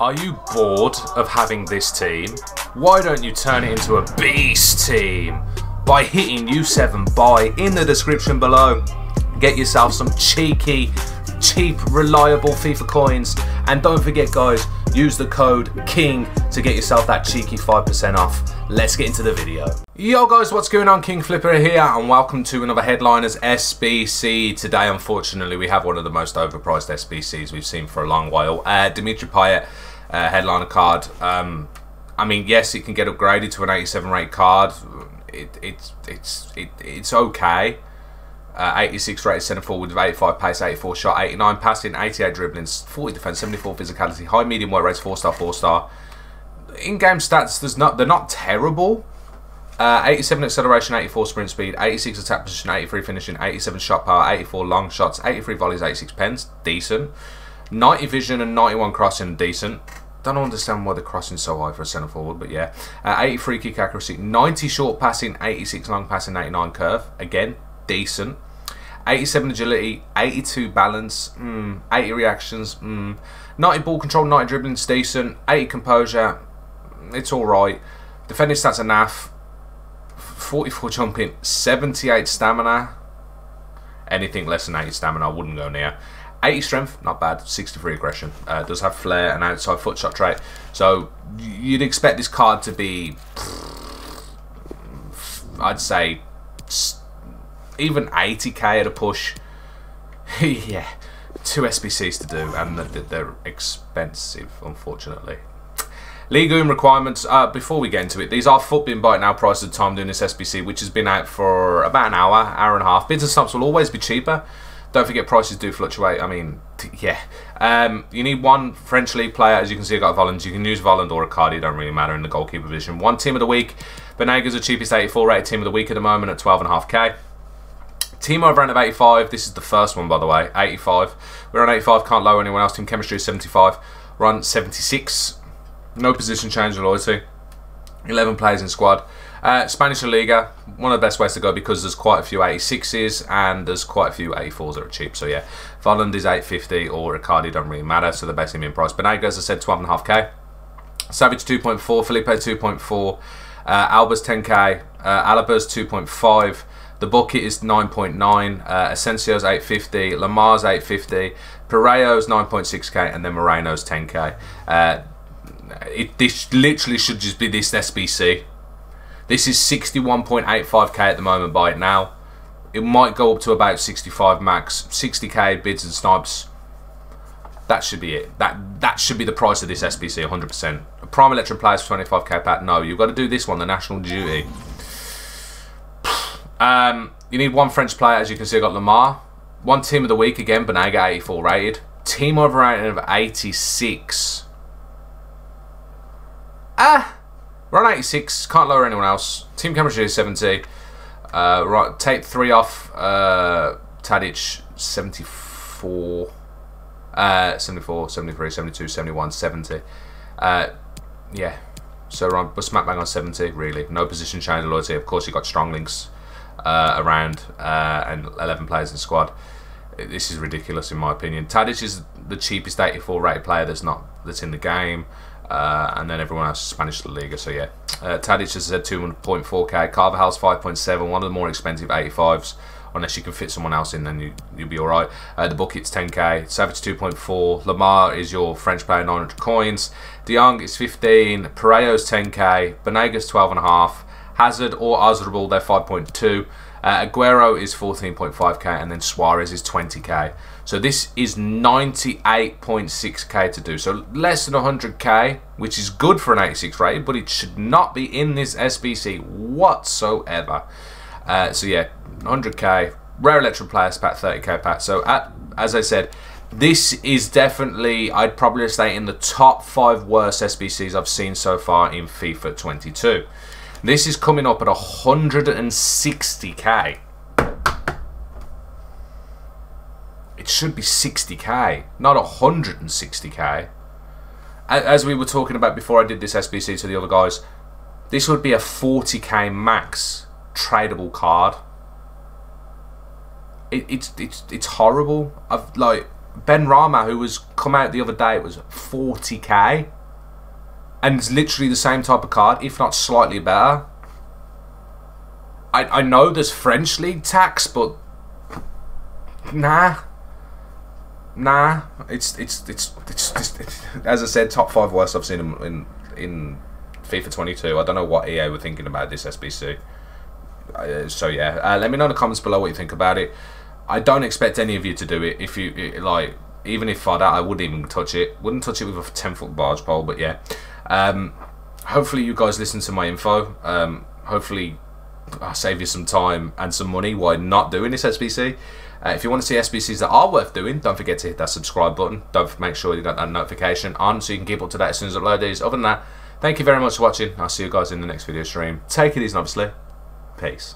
Are you bored of having this team? Why don't you turn it into a beast team? By hitting U7 buy in the description below, get yourself some cheeky, cheap, reliable FIFA coins. And don't forget guys, use the code KING to get yourself that cheeky 5% off. Let's get into the video. Yo guys, what's going on? King Flipper here and welcome to another Headliners SBC. Today, unfortunately, we have one of the most overpriced SBCs we've seen for a long while. Dimitri Payet, headliner card. I mean, yes, it can get upgraded to an 87 rate card. It's okay. 86 rated centre forward with 85 pace, 84 shot, 89 passing, 88 dribbling, 40 defence, 74 physicality, high medium weight rates, 4-star, 4-star. In-game stats, they're not terrible. 87 acceleration, 84 sprint speed, 86 attack position, 83 finishing, 87 shot power, 84 long shots, 83 volleys, 86 pens, decent. 90 vision and 91 crossing, decent. Don't understand why the crossing's so high for a centre forward, but yeah. 83 kick accuracy, 90 short passing, 86 long passing, 89 curve, again, decent. 87 agility, 82 balance, 80 reactions, 90 ball control, 90 dribbling, it's decent. 80 composure, it's alright. Defending stats are naff, 44 jumping, 78 stamina. Anything less than 80 stamina, I wouldn't go near. 80 strength, not bad, 63 aggression. Does have flair and outside foot shot trait. So you'd expect this card to be, I'd say, even 80k at a push. Yeah, 2 SBCs to do and they're expensive, unfortunately. League Room requirements, before we get into it, these are footbin bite now price at the time doing this SBC, which has been out for about an hour, hour and a half. Bids and stumps will always be cheaper. Don't forget prices do fluctuate, I mean, yeah. You need one French League player, as you can see I've got Volans. You can use Voland or Riccardi, it don't really matter in the goalkeeper position. One team of the week, Benegas the cheapest 84 rated team of the week at the moment at 12.5k. Team over round of 85, this is the first one by the way, 85. We're on 85, can't lower anyone else, team chemistry is 75. We're on 76. No position change or loyalty. 11 players in squad. Spanish La Liga, one of the best ways to go because there's quite a few 86s and there's quite a few 84s that are cheap. So yeah, Volland is 850 or Riccardi, don't really matter. So they're basically in price. Benegas, as I said, 12.5k. Savage 2.4, Felipe 2.4, Alba's 10k, Alaba's 2.5. The bucket is 9.9, Asencio's 850, Lamar's 850, Pireo's 9.6k, and then Moreno's 10k. This literally should just be this SBC. This is 61.85k at the moment by it now. It might go up to about 65 max, 60k bids and snipes. That should be it. That should be the price of this SBC, 100%. A prime electric players for 25k pack. No, you've got to do this one, the national duty. You need one French player, as you can see I've got Lamar. One team of the week, again, Benega 84 rated. Team over rating of 86. We're on 86, can't lower anyone else. Team chemistry is 70. Right, take 3 off Tadic, 74. 74, 73, 72, 71, 70. Yeah, so we're smack bang on 70, really. No position change of loyalty. Of course, you've got strong links. Around and 11 players in squad. This is ridiculous in my opinion. Tadic is the cheapest 84 rated player that's in the game, and then everyone else is Spanish La Liga. So yeah, Tadic has said 2.4k. Carvajal's 5.7, one of the more expensive 85s. Unless you can fit someone else in, then you'll be all right. The bucket's 10k. Savage 2.4. Lamar is your French player, 900 coins. De Jong is 15. Parejo's 10k. Benegas 12.5. Hazard or Azrable, they're 5.2. Aguero is 14.5k, and then Suarez is 20k. So this is 98.6k to do. So less than 100k, which is good for an 86 rated, but it should not be in this SBC whatsoever. So yeah, 100k. Rare electron players, pack 30k pack. So as I said, this is definitely, I'd probably say, in the top 5 worst SBCs I've seen so far in FIFA 22. This is coming up at 160k. It should be 60k, not 160k. As we were talking about before I did this SBC to the other guys, this would be a 40k max tradable card. It's horrible. I've like Benrahma, who was come out the other day, it was 40k, and it's literally the same type of card, if not slightly better. I know there's French league tax, but nah, it's as I said, top five worst I've seen in FIFA 22. I don't know what EA were thinking about this SBC. So yeah, let me know in the comments below what you think about it. I don't expect any of you to do it. If you like, even if I I wouldn't even touch it. Wouldn't touch it with a 10-foot barge pole. But yeah, hopefully you guys listen to my info. Hopefully I'll save you some time and some money while not doing this SBC. If you want to see SBCs that are worth doing, don't forget to hit that subscribe button. Don't make sure you got that notification on so you can keep up to date as soon as I upload these. Other than that, thank you very much for watching. I'll see you guys in the next video stream. Take it easy, obviously. Peace.